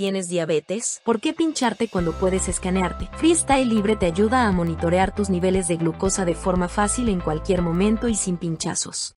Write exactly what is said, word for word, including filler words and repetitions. ¿Tienes diabetes? ¿Por qué pincharte cuando puedes escanearte? FreeStyle Libre te ayuda a monitorear tus niveles de glucosa de forma fácil en cualquier momento y sin pinchazos.